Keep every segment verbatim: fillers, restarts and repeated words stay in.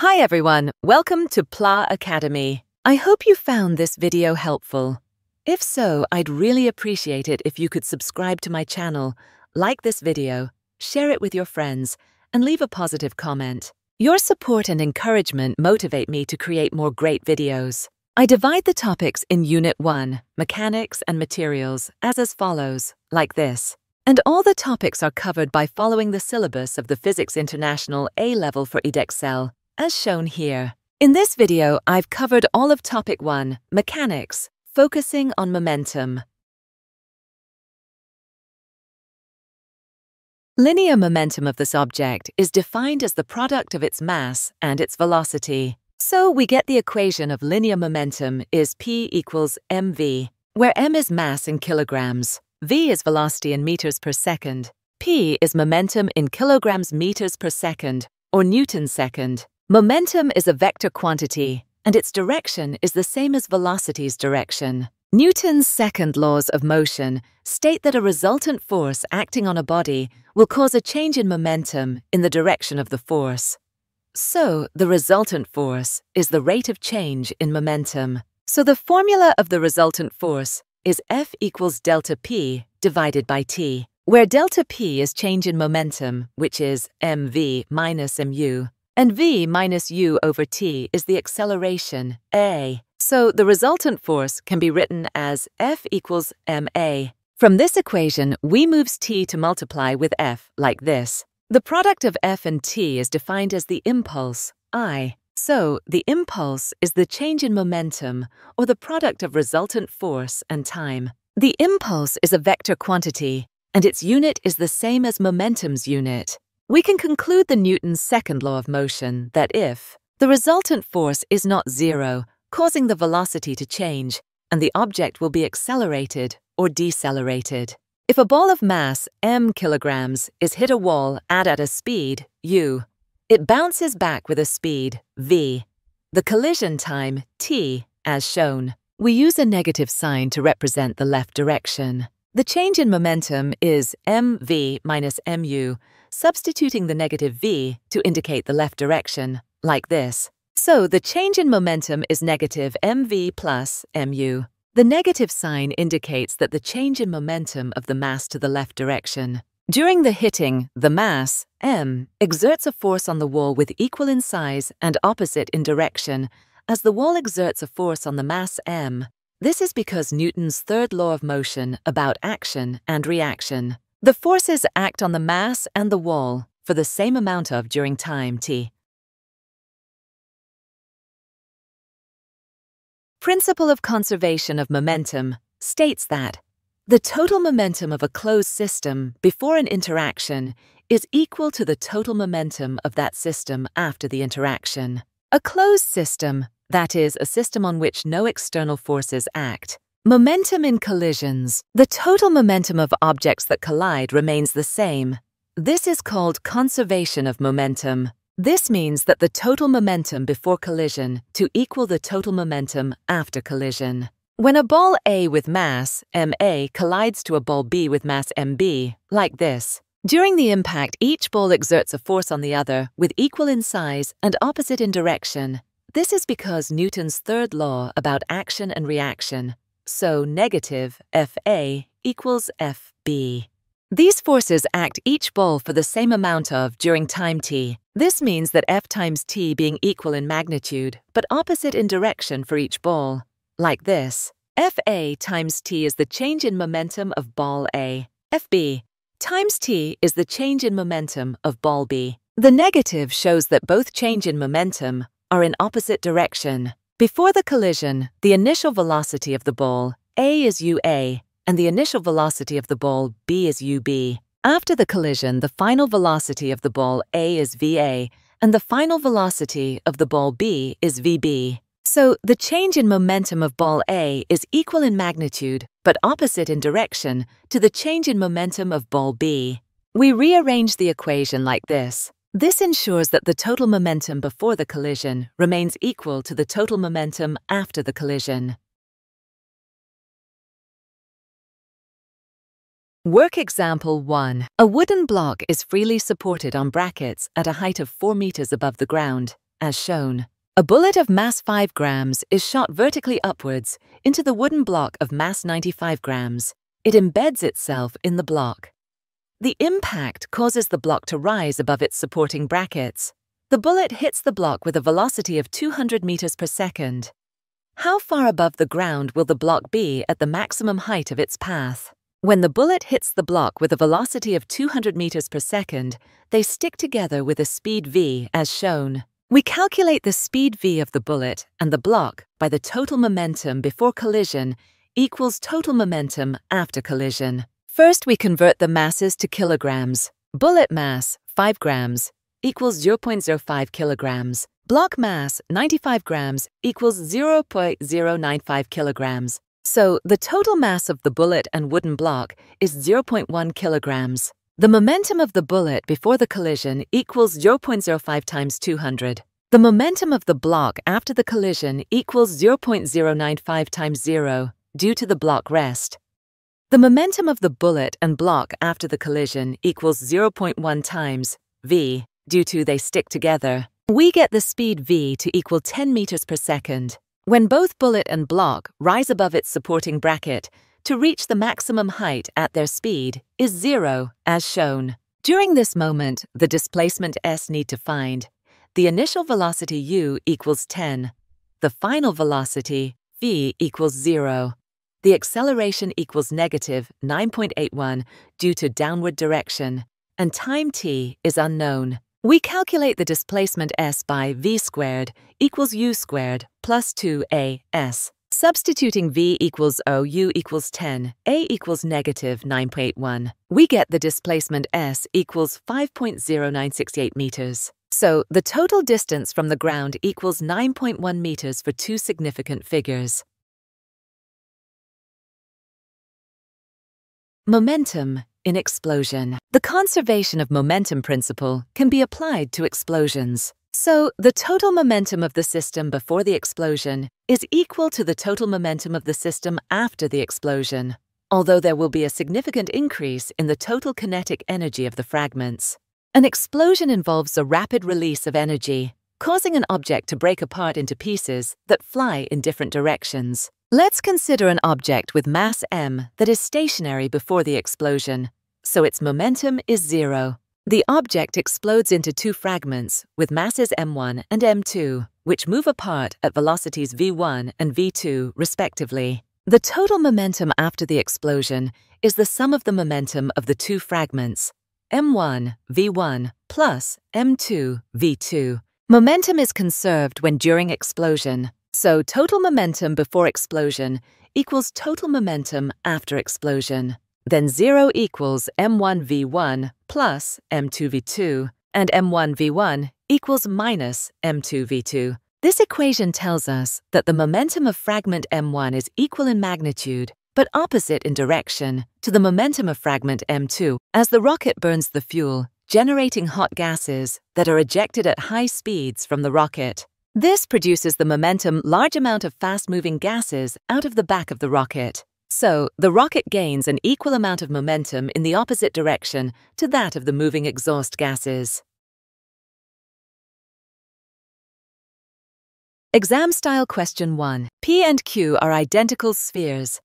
Hi everyone, welcome to P L A Academy. I hope you found this video helpful. If so, I'd really appreciate it if you could subscribe to my channel, like this video, share it with your friends, and leave a positive comment. Your support and encouragement motivate me to create more great videos. I divide the topics in Unit one, Mechanics and Materials, as as follows, like this. And all the topics are covered by following the syllabus of the Physics International A Level for EdExcel, as shown here. In this video, I've covered all of Topic one, Mechanics, focusing on momentum. Linear momentum of this object is defined as the product of its mass and its velocity. So we get the equation of linear momentum is P equals mv, where m is mass in kilograms, v is velocity in meters per second, p is momentum in kilograms meters per second, or newton second. Momentum is a vector quantity, and its direction is the same as velocity's direction. Newton's second laws of motion state that a resultant force acting on a body will cause a change in momentum in the direction of the force. So, the resultant force is the rate of change in momentum. So the formula of the resultant force is F equals delta P divided by T, where delta P is change in momentum, which is mv minus mu. And v minus u over t is the acceleration, a. So the resultant force can be written as F equals ma. From this equation, we move t to multiply with f, like this. The product of f and t is defined as the impulse, I. So the impulse is the change in momentum, or the product of resultant force and time. The impulse is a vector quantity, and its unit is the same as momentum's unit. We can conclude the Newton's second law of motion that if the resultant force is not zero, causing the velocity to change, and the object will be accelerated or decelerated. If a ball of mass, m kilograms, is hit a wall at at a speed, u, it bounces back with a speed, v. The collision time, t, as shown. We use a negative sign to represent the left direction. The change in momentum is mv minus mu, substituting the negative v to indicate the left direction, like this. So the change in momentum is negative mv plus mu. The negative sign indicates that the change in momentum of the mass to the left direction. During the hitting, the mass, m, exerts a force on the wall with equal in size and opposite in direction, as the wall exerts a force on the mass, m. This is because Newton's third law of motion about action and reaction. The forces act on the mass and the wall for the same amount of during time t. Principle of conservation of momentum states that the total momentum of a closed system before an interaction is equal to the total momentum of that system after the interaction. A closed system, that is, a system on which no external forces act. Momentum in collisions. The total momentum of objects that collide remains the same. This is called conservation of momentum. This means that the total momentum before collision to equal the total momentum after collision. When a ball A with mass, ma, collides to a ball B with mass, mb, like this. During the impact, each ball exerts a force on the other with equal in size and opposite in direction. This is because Newton's third law about action and reaction, so negative F A equals F B. These forces act each ball for the same amount of during time t. This means that F times t being equal in magnitude, but opposite in direction for each ball, like this. F A times t is the change in momentum of ball A. F B times t is the change in momentum of ball B. The negative shows that both change in momentum are in opposite direction. Before the collision, the initial velocity of the ball, A, is U A, and the initial velocity of the ball, B, is U B. After the collision, the final velocity of the ball, A, is V A, and the final velocity of the ball, B, is V B. So the change in momentum of ball A is equal in magnitude, but opposite in direction, to the change in momentum of ball B. We rearrange the equation like this. This ensures that the total momentum before the collision remains equal to the total momentum after the collision. Work example one. A wooden block is freely supported on brackets at a height of four meters above the ground, as shown. A bullet of mass five grams is shot vertically upwards into the wooden block of mass ninety-five grams. It embeds itself in the block. The impact causes the block to rise above its supporting brackets. The bullet hits the block with a velocity of two hundred meters per second. How far above the ground will the block be at the maximum height of its path? When the bullet hits the block with a velocity of two hundred meters per second, they stick together with a speed v as shown. We calculate the speed v of the bullet and the block by the total momentum before collision equals total momentum after collision. First, we convert the masses to kilograms. Bullet mass, five grams, equals zero point zero five kilograms. Block mass, ninety-five grams, equals zero point zero nine five kilograms. So, the total mass of the bullet and wooden block is zero point one kilograms. The momentum of the bullet before the collision equals zero point zero five times two hundred. The momentum of the block after the collision equals zero point zero nine five times zero due to the block rest. The momentum of the bullet and block after the collision equals zero point one times v due to they stick together. We get the speed v to equal ten meters per second. When both bullet and block rise above its supporting bracket, to reach the maximum height at their speed is zero, as shown. During this moment, the displacement s need to find. The initial velocity u equals ten. The final velocity, v, equals zero. The acceleration equals negative nine point eight one due to downward direction, and time t is unknown. We calculate the displacement s by v squared equals u squared plus two a s. Substituting v equals zero, u equals ten, a equals negative nine point eight one. We get the displacement s equals five point zero nine six eight meters. So, the total distance from the ground equals nine point one meters for two significant figures. Momentum in explosion. The conservation of momentum principle can be applied to explosions. So, the total momentum of the system before the explosion is equal to the total momentum of the system after the explosion, although there will be a significant increase in the total kinetic energy of the fragments. An explosion involves a rapid release of energy, causing an object to break apart into pieces that fly in different directions. Let's consider an object with mass m that is stationary before the explosion, so its momentum is zero. The object explodes into two fragments with masses m one and m two, which move apart at velocities v one and v two, respectively. The total momentum after the explosion is the sum of the momentum of the two fragments, m one, v one, plus m two, v two. Momentum is conserved when during explosion. So, total momentum before explosion equals total momentum after explosion. Then zero equals m one v one plus m two v two, and m one v one equals minus m two v two. This equation tells us that the momentum of fragment m one is equal in magnitude, but opposite in direction, to the momentum of fragment m two as the rocket burns the fuel, generating hot gases that are ejected at high speeds from the rocket. This produces the momentum large amount of fast-moving gases out of the back of the rocket. So, the rocket gains an equal amount of momentum in the opposite direction to that of the moving exhaust gases. Exam style question one. P and Q are identical spheres.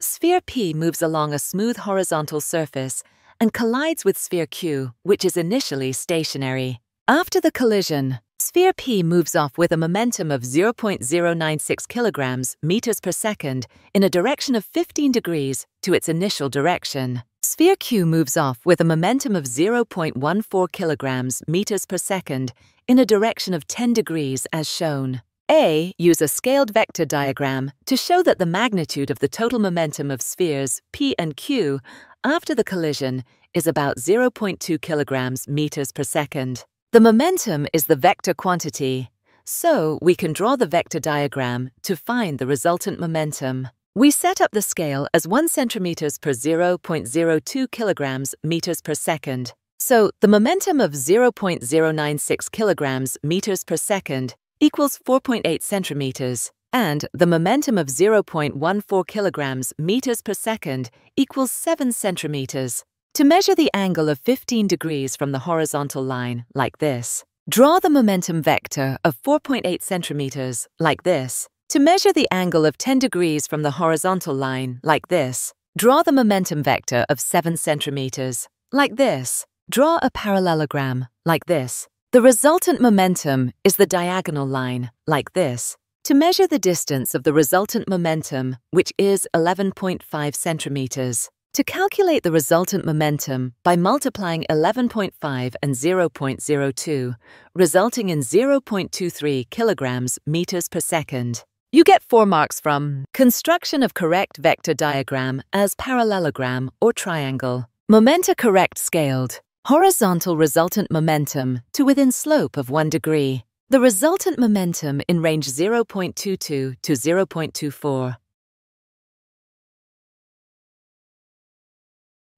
Sphere P moves along a smooth horizontal surface and collides with sphere Q, which is initially stationary. After the collision, sphere P moves off with a momentum of zero point zero nine six kilograms meters per second in a direction of fifteen degrees to its initial direction. Sphere Q moves off with a momentum of zero point one four kilograms meters per second in a direction of ten degrees as shown. A. Use a scaled vector diagram to show that the magnitude of the total momentum of spheres P and Q after the collision is about zero point two kilograms meters per second. The momentum is the vector quantity, so we can draw the vector diagram to find the resultant momentum. We set up the scale as one centimeter per zero point zero two kilograms meters per second. So, the momentum of zero point zero nine six kilograms meters per second equals four point eight centimeters, and the momentum of zero point one four kilograms meters per second equals seven centimeters. To measure the angle of fifteen degrees from the horizontal line, like this, Draw the momentum vector of four point eight centimeters, like this. To measure the angle of ten degrees from the horizontal line, like this, draw the momentum vector of seven centimeters, like this. Draw a parallelogram, like this. The resultant momentum is the diagonal line, like this. To measure the distance of the resultant momentum, which is eleven point five centimeters, to calculate the resultant momentum by multiplying eleven point five and zero point zero two, resulting in zero point two three kilograms meters per second. You get four marks from construction of correct vector diagram as parallelogram or triangle, momenta correct scaled, horizontal resultant momentum to within slope of one degree, the resultant momentum in range zero point two two to zero point two four.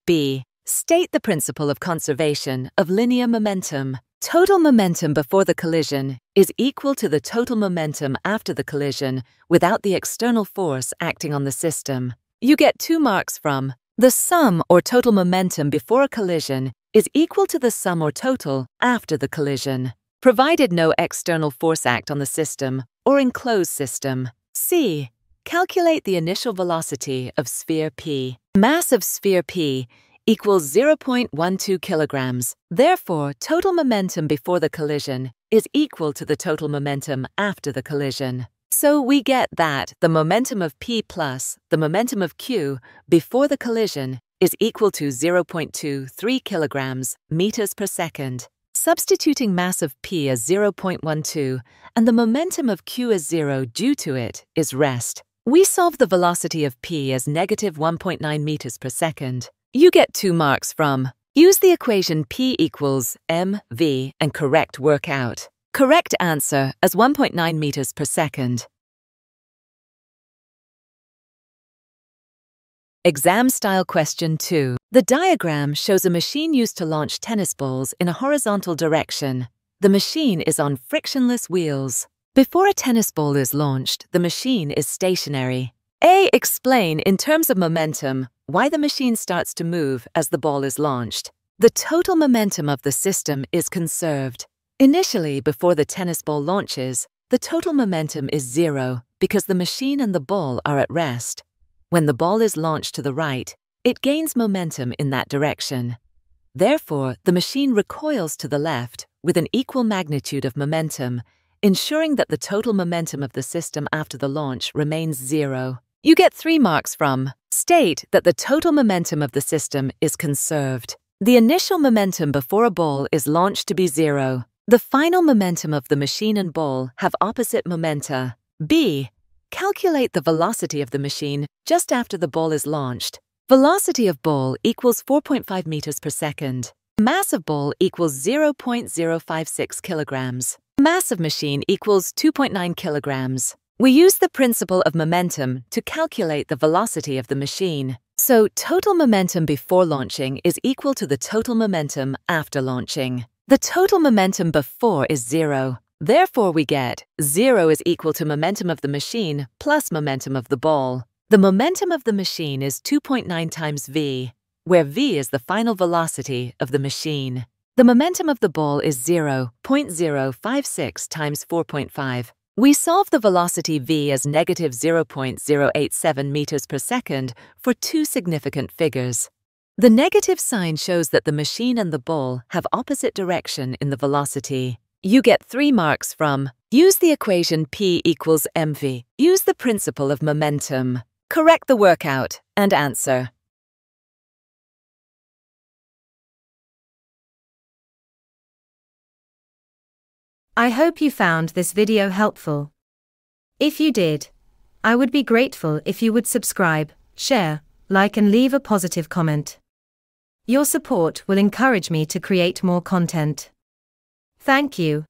B. State the principle of conservation of linear momentum. Total momentum before the collision is equal to the total momentum after the collision without the external force acting on the system. You get two marks from the sum or total momentum before a collision is equal to the sum or total after the collision, provided no external force act on the system or enclosed system. C. Calculate the initial velocity of sphere P. Mass of sphere P equals zero point one two kilograms. Therefore, total momentum before the collision is equal to the total momentum after the collision. So we get that the momentum of P plus the momentum of Q before the collision is equal to zero point two three kilograms meters per second. Substituting mass of P as zero point one two and the momentum of Q as zero due to it is rest. We solve the velocity of P as negative one point nine meters per second. You get two marks from use the equation P equals mv and correct work out. Correct answer as one point nine meters per second. Exam style question two. The diagram shows a machine used to launch tennis balls in a horizontal direction. The machine is on frictionless wheels. Before a tennis ball is launched, the machine is stationary. A. Explain in terms of momentum why the machine starts to move as the ball is launched. The total momentum of the system is conserved. Initially, before the tennis ball launches, the total momentum is zero because the machine and the ball are at rest. When the ball is launched to the right, it gains momentum in that direction. Therefore, the machine recoils to the left with an equal magnitude of momentum, ensuring that the total momentum of the system after the launch remains zero. You get three marks from state that the total momentum of the system is conserved. The initial momentum before a ball is launched to be zero. The final momentum of the machine and ball have opposite momenta. B. Calculate the velocity of the machine just after the ball is launched. Velocity of ball equals four point five meters per second. Mass of ball equals zero point zero five six kilograms. Mass of machine equals two point nine kilograms. We use the principle of momentum to calculate the velocity of the machine. So total momentum before launching is equal to the total momentum after launching. The total momentum before is zero. Therefore, we get zero is equal to momentum of the machine plus momentum of the ball. The momentum of the machine is two point nine times v, where v is the final velocity of the machine. The momentum of the ball is zero point zero five six times four point five. We solve the velocity v as negative zero point zero eight seven meters per second for two significant figures. The negative sign shows that the machine and the ball have opposite direction in the velocity. You get three marks from use the equation P equals mv. Use the principle of momentum. Correct the workout and answer. I hope you found this video helpful. If you did, I would be grateful if you would subscribe, share, like and leave a positive comment. Your support will encourage me to create more content. Thank you.